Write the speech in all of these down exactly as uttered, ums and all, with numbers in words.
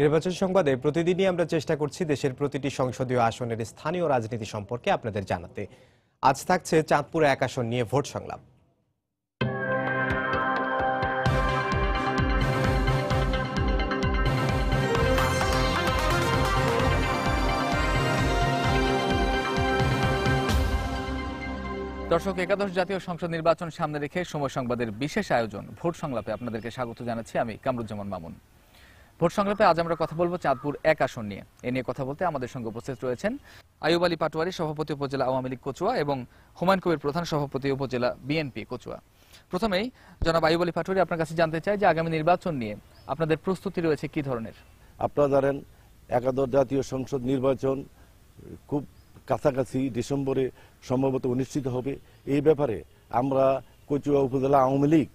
নির্বাচন সংবাদে প্রতিদিনই আমরা চেষ্টা করছি দেশের প্রতিটি সংসদীয় আসনের স্থানীয় রাজনীতি সম্পর্কে আপনাদের জানাতে। আজ থাকছে চাঁদপুরে এক আসন নিয়ে ভোট সংলাপ। দর্শক, একাদশ জাতীয় সংসদ নির্বাচন সামনে রেখে সময় সংবাদের বিশেষ আয়োজন ভোট সংলাপে আপনাদেরকে স্বাগত জানাচ্ছি। আমি কামরুজ্জামান মামুন। ভোট সংলাপে আজ আমরা কথা বলবো চাঁদপুর এক আসন নিয়ে। এ নিয়ে কথা বলতে আমাদের সঙ্গে উপস্থিত রয়েছেন আইয়ুব আলী পাটোয়ারী, সভাপতি উপজেলা আওয়ামী লীগ কচুয়া, এবং হুমায়ুন কবির প্রধান, সভাপতি উপজেলা বিএনপি কচুয়া। প্রথমেই জনাব আইয়ুব আলী পাটোয়ারী, আপনার কাছে জানতে চাই যে আগামী নির্বাচন নিয়ে আপনাদের প্রস্তুতি রয়েছে কি ধরনের? আপনারা জানেন একাদশ জাতীয় সংসদ নির্বাচন খুব কাছাকাছি ডিসেম্বরে সম্ভবত অনুষ্ঠিত হবে। এই ব্যাপারে আমরা কচুয়া উপজেলা আওয়ামী লীগ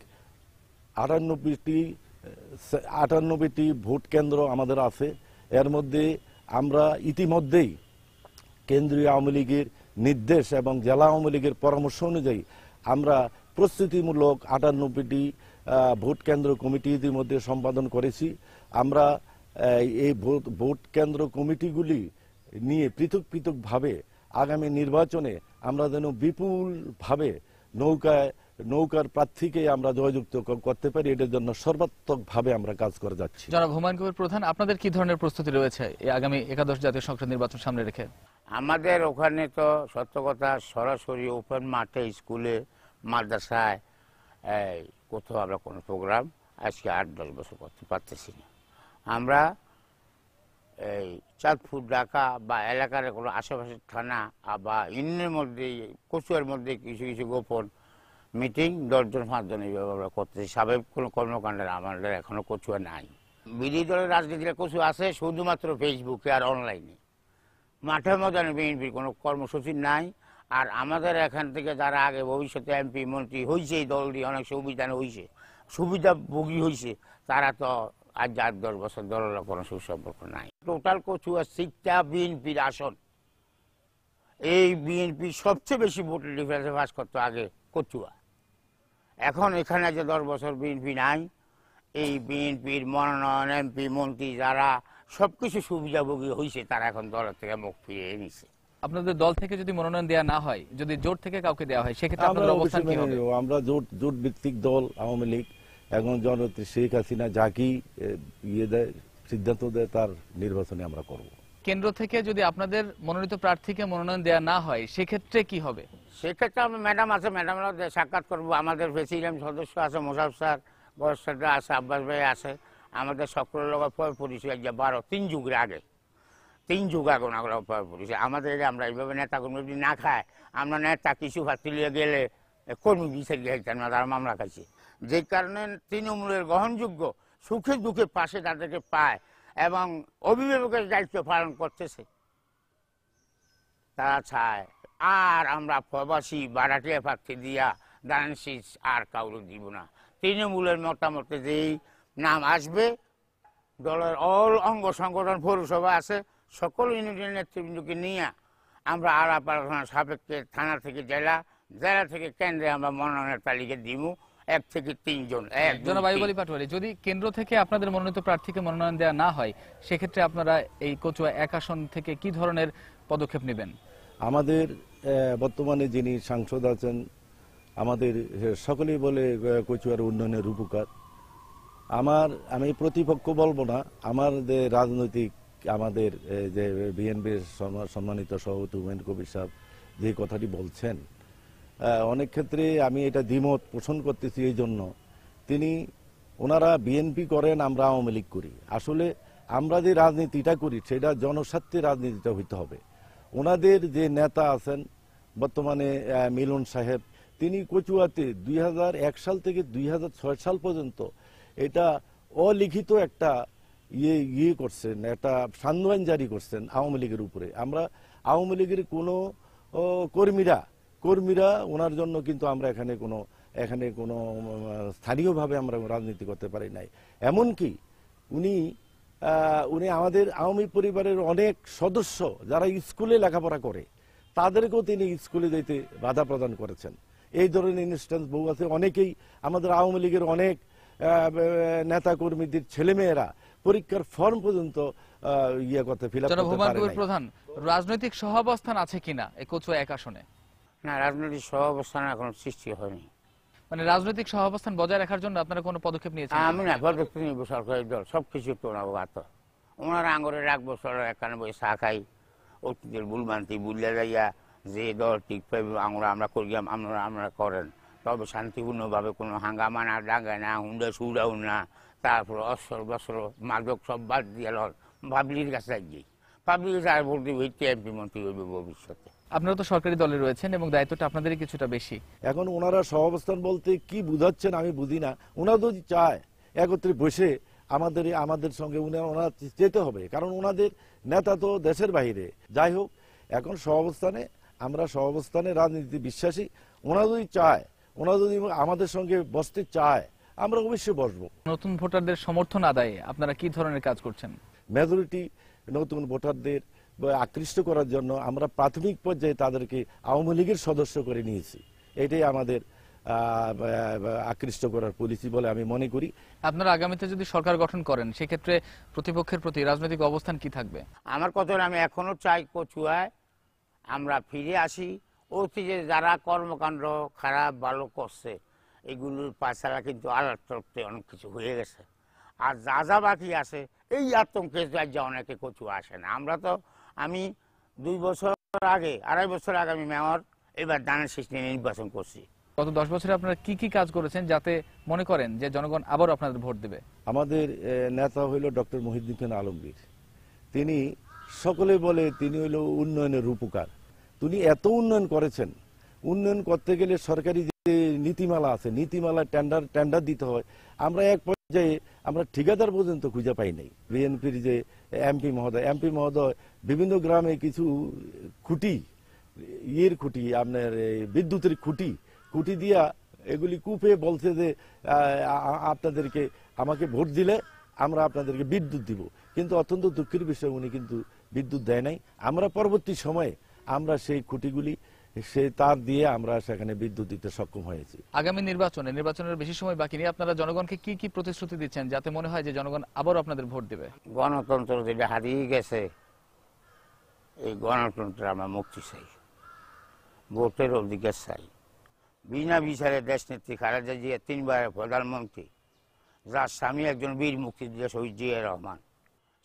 আটানব্বইটি আটানব্বইটি ভোট কেন্দ্র আমাদের আছে। এর মধ্যে আমরা ইতিমধ্যেই কেন্দ্রীয় আওয়ামী লীগের নির্দেশ এবং জেলা আওয়ামী লীগের পরামর্শ অনুযায়ী আমরা প্রস্তুতিমূলক আটানব্বইটি ভোট কেন্দ্র কমিটি ইতিমধ্যে সম্পাদন করেছি। আমরা এই ভোট ভোট কেন্দ্র কমিটিগুলি নিয়ে পৃথক পৃথকভাবে আগামী নির্বাচনে আমরা যেন বিপুলভাবে নৌকায় নৌকার প্রার্থীকে আমরা জয়যুক্ত করতে পারি, এটার জন্য সর্বাত্মকভাবে আমরা কাজ করে যাচ্ছি। জনাব হুমায়ুন কবির প্রধান, আপনাদের কি ধরনের প্রস্তুতি রয়েছে আগামী একাদশ জাতীয় সংসদ নির্বাচন সামনে রেখে? আমাদের ওখানে তো সত্য কথা সরাসরি ওপেন মাঠে, স্কুলে, মাদ্রাসায় কোথাও আমরা কোনো প্রোগ্রাম আজকে আট দশ বছর করতে পারতেছি না। আমরা এই চাঁদপুর, ঢাকা বা এলাকার কোনো আশেপাশের থানা বা ইন্নের মধ্যে, কচুয়ার মধ্যে কিছু কিছু গোপন মিটিং দশজন পাঁচজন এইভাবে আমরা করতেছি। সাবেক কোনো কর্মকাণ্ডের আমাদের এখনো কচুয়া নাই। বিরোধী দলের রাজনীতিটা কচুয়া আছে শুধুমাত্র ফেসবুকে আর অনলাইনে। মাঠের ময়দানে বিএনপির কোনো কর্মসূচি নাই। আর আমাদের এখান থেকে যারা আগে ভবিষ্যতে এমপি মন্ত্রী হয়েছে, এই দল দিয়ে অনেক সুবিধা হয়েছে, সুবিধাভোগী হয়েছে, তারা তো আজ আট দশ বছর দলের কোনো সুসম্পর্ক নাই। টোটাল কচুয়া সিটটা বিএনপির আসন। এই বিএনপি সবচেয়ে বেশি ভোটের ডিফারেন্সে পাস করতো আগে কচুয়া। এখন এখানে যে দশ বছর বিএনপি নাই, এই বিএনপির মনোনয়ন, এমপি মন্ত্রী যারা সবকিছু সুবিধাভোগী হয়েছে, তারা এখন দলের থেকে মুখ ফিরিয়ে নিছে। আপনাদের দল থেকে যদি মনোনয়ন দেওয়া না হয়, যদি জোট থেকে কাউকে দেওয়া হয়, সেক্ষেত্রে আপনাদের অবস্থান কি হবে? আমরা জোট জোট ভিত্তিক দল আওয়ামী লীগ। এখন জননেত্রী শেখ হাসিনা যাকে ইয়ে দেয়, সিদ্ধান্ত দেয়, তার নির্বাচনে আমরা করব। কেন্দ্র থেকে যদি আপনাদের মনোনীত প্রার্থীকে মনোনয়ন দেওয়া না হয়, সেক্ষেত্রে কি হবে? সেক্ষেত্রে আমরা ম্যাডাম আছে, ম্যাডামরা সাক্ষাৎ করবো। আমাদের প্রেসিডেন্ট সদস্য আছে, মোশারফ স্যার, গড়সাটা আছে, আব্বাস ভাই আছে। আমাদের সকলের লোক পয় পরিচয় যে বারো তিন যুগের আগে, তিন যুগ আগে ওনাগুলো পয় পরিচয়। আমাদের আমরা এইভাবে নেতা কর্মী যদি না খায়, আমরা নেতা কিছু ভাতি লিয়ে গেলে কর্মী বিচার গেছেন না, তারা মামলা খাইছে। যে কারণে তৃণমূলের গ্রহণযোগ্য সুখে দুঃখে পাশে তাদেরকে পায় এবং অভিভাবকের দায়িত্ব পালন করতেছে তারা চায়। আর আমরা প্রবাসী বারাটিয়া প্রার্থী দিয়া দান শীষ আর কাউরে দিব না। তৃণমূলের মতামতে যেই নাম আসবে, দলের অল অঙ্গ সংগঠন পৌরসভা আছে, সকল ইউনিটের নেতৃবৃন্দকে নিয়ে আমরা আলাপ আলোচনা সাপেক্ষে থানা থেকে জেলা, জেলা থেকে কেন্দ্রে আমরা মনোনয়নের তালিকা দিব এক থেকে তিনজন। জনাব আইয়ুব আলী পাটোয়ারী, যদি কেন্দ্র থেকে আপনাদের মনোনীত প্রার্থীকে মনোনয়ন দেওয়া না হয়, সেক্ষেত্রে আপনারা এই কচুয়া এক আসন থেকে কি ধরনের পদক্ষেপ নেবেন? আমাদের বর্তমানে যিনি সাংসদ আছেন, আমাদের সকলেই বলে কচুয়ার উন্নয়নের রূপকার। আমার আমি প্রতিপক্ষ বলবো না। আমার যে রাজনৈতিক আমাদের যে বিএনপির সম্মানিত সভাপতি হুমায়ুন কবির সাহেব যে কথাটি বলছেন, অনেক ক্ষেত্রে আমি এটা দ্বিমত পোষণ করতেছি। এই জন্য তিনি ওনারা বিএনপি করেন, আমরা আওয়ামী লীগ করি। আসলে আমরা যে রাজনীতিটা করি সেটা জনস্বার্থে রাজনীতিটা হইতে হবে। ওনাদের যে নেতা আছেন বর্তমানে মিলন সাহেব, তিনি কচুয়াতে দুই হাজার এক সাল থেকে দুই হাজার ছয় সাল পর্যন্ত এটা অলিখিত একটা ইয়ে ইয়ে করছেন, একটা সান্ধ্যান জারি করছেন আওয়ামী লীগের উপরে। আমরা আওয়ামী লীগের কোনো কর্মীরা কর্মীরা ওনার জন্য কিন্তু আমরা এখানে কোনো এখানে কোনো স্থানীয়ভাবে আমরা রাজনীতি করতে পারি নাই। এমনকি উনি উনি আমাদের আওয়ামী পরিবারের অনেক সদস্য যারা স্কুলে লেখাপড়া করে, তাদেরকেও তিনি স্কুলে যেতে বাধা প্রদান করেছেন। এই ধরনের ইনস্ট্যান্স বহু আছে। অনেকেই আমাদের আওয়ামী লীগের অনেক নেতা কর্মীদের ছেলেমেয়েরা পরীক্ষার ফর্ম পর্যন্ত ইয়ে করতে ফিল আপ করতে পারে না। জনাব হুমায়ুন কবির প্রধান, রাজনৈতিক সহাবস্থান আছে কিনা এই কচুয়া এক আসনে? না, রাজনৈতিক সহাবস্থান এখন সৃষ্টি হয়নি। মানে রাজনৈতিক সহাবস্থান বজায় রাখার জন্য আপনারা কোনো পদক্ষেপ নিয়েছেন? আমি না, পদক্ষেপ নিব সরকারি দল সব কিছু তো না বাত ওনারা আঙরে রাখবো সরকার একানব্বই শাখায় অতীতের ভুল মানতি বুঝলে যাইয়া যে দল ঠিক পাইব আঙরা আমরা করিয়াম আমরা আমরা করেন তবে শান্তিপূর্ণভাবে কোনো হাঙ্গামা না ডাঙ্গা না হুন্ডা সুরাও না তারপর অস্ত্র বস্ত্র মাদক সব বাদ দিয়ে পাবলিকের কাছে যাই পাবলিকের আর ভোট দিয়ে হইতে এমপি মন্ত্রী হইবে ভবিষ্যতে। আপনারা তো সরকারি দলে রয়েছেন এবং দায়িত্বটা আপনাদেরই কিছুটা বেশি, এখন ওনারা সহাবস্থান বলতে কি বুঝাচ্ছেন আমি বুঝি না। ওনারা যদি চায় একত্রে বসে আমাদের আমাদের সঙ্গে ওনারা যেতে হবে, কারণ ওনাদের নেতা তো দেশের বাইরে। যাই হোক, এখন সহাবস্থানে আমরা সহাবস্থানে রাজনীতি বিশ্বাসী। ওনারা যদি চায়, ওনারা যদি আমাদের সঙ্গে বসতে চায়, আমরা অবশ্যই বসবো। নতুন ভোটারদের সমর্থন আদায়ে আপনারা কি ধরনের কাজ করছেন? মেজরিটি নতুন ভোটারদের আকৃষ্ট করার জন্য আমরা প্রাথমিক পর্যায়ে তাদেরকে আওয়ামী লীগের সদস্য করে নিয়েছি, এটাই আমাদের আকৃষ্ট করার পলিসি বলে আমি মনে করি। আপনারা আগামীতে যদি সরকার গঠন করেন সেক্ষেত্রে প্রতিপক্ষের প্রতি রাজনৈতিক অবস্থান কি থাকবে? আমার কথা আমি এখনো চাই কচুয়ায় আমরা ফিরে আসি, অতীতে যারা কর্মকাণ্ড খারাপ ভালো করছে এগুলোর পাছাড়া কিন্তু আলার তরফে অনেক কিছু হয়ে গেছে, আর যা যা বাকি আছে এই আতঙ্কে রাজ্যে অনেকে কচু আসে না। আমরা তো আমি দুই বছর আগে আড়াই বছর আগে আমি মেয়র এবার দানের শেষ নিয়ে নির্বাচন করছি। গত দশ বছরে আপনারা কি কি কাজ করেছেন যাতে মনে করেন যে জনগণ আবার আপনাদের ভোট দেবে? আমাদের নেতা হইল ডক্টর মহিউদ্দিন আলমগীর, তিনি সকলে বলে তিনি হইল উন্নয়নের রূপকার। তিনি এত উন্নয়ন করেছেন, উন্নয়ন করতে গেলে সরকারি যে নীতিমালা আছে নীতিমালা টেন্ডার টেন্ডার দিতে হয়, আমরা এক পর্যায়ে আমরা ঠিকাদার পর্যন্ত খুঁজে পাই নাই। বিএনপির যে এমপি মহোদয় এমপি মহোদয় বিভিন্ন গ্রামে কিছু খুঁটি ইয়ের খুঁটি আপনার বিদ্যুতের খুঁটি খুঁটি দিয়া এগুলি কূপে বলছে যে আপনাদেরকে আমাকে ভোট দিলে আমরা আপনাদেরকে বিদ্যুৎ দিব, কিন্তু অত্যন্ত দুঃখের বিষয় উনি কিন্তু বিদ্যুৎ দেয় নাই। আমরা পরবর্তী সময়ে আমরা সেই খুঁটিগুলি সেই তার দিয়ে আমরা সেখানে বিদ্যুৎ দিতে সক্ষম হয়েছি। আগামী নির্বাচনে নির্বাচনের বেশি সময় বাকি নেই, আপনারা জনগণকে কি কি প্রতিশ্রুতি দিচ্ছেন যাতে মনে হয় যে জনগণ আবার আপনাদের ভোট দেবে? গণতন্ত্র যেটা হারিয়ে গেছে এই গণতন্ত্রে আমরা মুক্তি চাই, ভোটের অধিকার চাই। বিনা বিচারে দেশ নেত্রী খালেদা জিয়া তিনবারের প্রধানমন্ত্রী, যার স্বামী একজন বীর মুক্তিযোদ্ধা শহীদ জিয়া রহমান,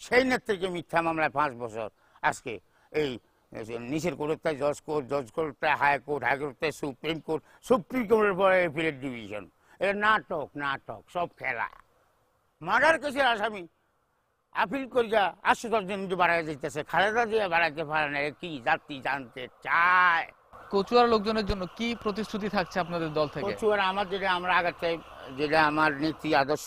সেই নেত্রীকে মিথ্যা মামলায় পাঁচ বছর আজকে এই নিচের কোর্টটাই জজ কোর্ট জজ কোর্টটা হাইকোর্ট হাইকোর্টটাই সুপ্রিম কোর্ট সুপ্রিম কোর্টের পরে এপিলেট ডিভিশন, এটা নাটক নাটক সব খেলা। মার্ডার কেসের আসামি আপিল করিয়া আটশো দশ দিন বাড়াই দিতেছে, খালেদা দিয়ে বাড়াইতে পারে না। কি জাতি জানতে চায় কচুয়ার লোকজনের জন্য কি প্রতিশ্রুতি থাকছে আপনাদের দল থেকে? কচুয়ার আমার যেটা আমরা আগে চাই, যেটা আমার নীতি আদর্শ,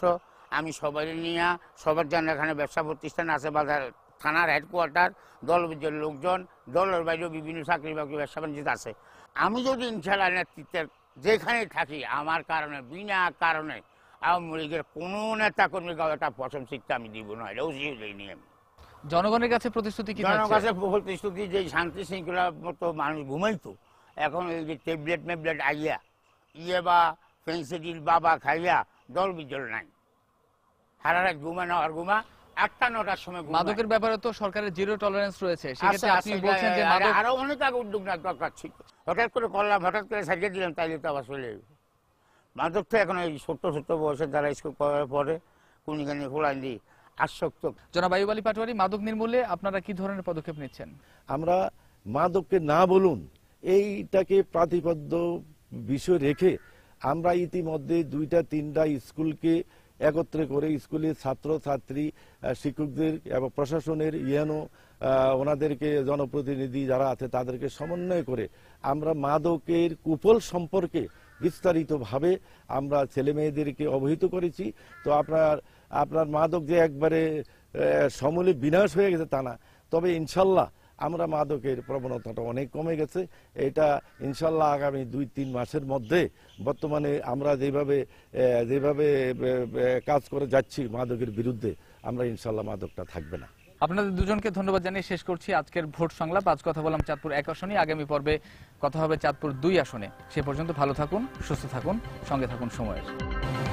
আমি সবাই নিয়ে সবার জন্য এখানে ব্যবসা প্রতিষ্ঠান আছে, বাজার থানার হেডকোয়ার্টার, দলের লোকজন, দলের বাইরেও বিভিন্ন চাকরি বাকরি ব্যবসা বাণিজ্য আছে। আমি যদি ইনশাল্লাহ নেতৃত্বের যেখানে থাকি, আমার কারণে বিনা কারণে আওয়ামী লীগের কোনো নেতা কর্মী কাউটা পশম শিখতে আমি দিব না, এটাও দিইনি আমি। জনগণের কাছে প্রতিশ্রুতি কি? জনগণের কাছে প্রতিশ্রুতি যে শান্তি শৃঙ্খলা মতো মানুষ ঘুমাইতো, এখন এই যে ট্যাবলেট ম্যাবলেট আইয়া ইয়ে বা পেন্সিডিল বাবা খাইয়া দল বিজল নাই, হারা রাত ঘুমা না আর ঘুমা আটটা নটার সময়। মাদকের ব্যাপারে তো সরকারের জিরো টলারেন্স রয়েছে, সেক্ষেত্রে আপনি বলছেন যে মাদক আরো অনেক আগে উদ্যোগ না দরকার ছিল, হঠাৎ করে করলাম হঠাৎ করে সাজিয়ে দিলাম তাই তো আবার চলে যাবে। মাদক তো এখন এই ছোট্ট ছোট্ট বয়সে যারা স্কুল করার পরে কোনখানে খোলা দিই আসক্ত। জনাব আইয়ুব আলী পাটোয়ারী, মাদক নির্মূলে আপনারা কি ধরনের পদক্ষেপ নিচ্ছেন? আমরা মাদককে না বলুন এইটাকে প্রতিপাদ্য বিষয় রেখে আমরা ইতিমধ্যে দুইটা তিনটা স্কুলকে একত্রে করে স্কুলের ছাত্র ছাত্রী শিক্ষকদের এবং প্রশাসনের ইয়েনো ওনাদেরকে জনপ্রতিনিধি যারা আছে তাদেরকে সমন্বয় করে আমরা মাদকের কুফল সম্পর্কে বিস্তারিতভাবে আমরা ছেলে মেয়েদেরকে অবহিত করেছি। তো আপনার আপনার মাদক যে একবারে সমূলে বিনাশ হয়ে গেছে তা না, তবে ইনশাল্লাহ আমরা মাদকের প্রবণতাটা অনেক কমে গেছে। এটা ইনশাল্লাহ আগামী দুই তিন মাসের মধ্যে বর্তমানে আমরা যেভাবে যেভাবে কাজ করে যাচ্ছি মাদকের বিরুদ্ধে, আমরা ইনশাল্লাহ মাদকটা থাকবে না। আপনাদের দুজনকে ধন্যবাদ জানিয়ে শেষ করছি আজকের ভোট সংলাপ। আজ কথা বললাম চাঁদপুর এক আসনে, আগামী পর্বে কথা হবে চাঁদপুর দুই আসনে। সে পর্যন্ত ভালো থাকুন, সুস্থ থাকুন, সঙ্গে থাকুন সময়ের।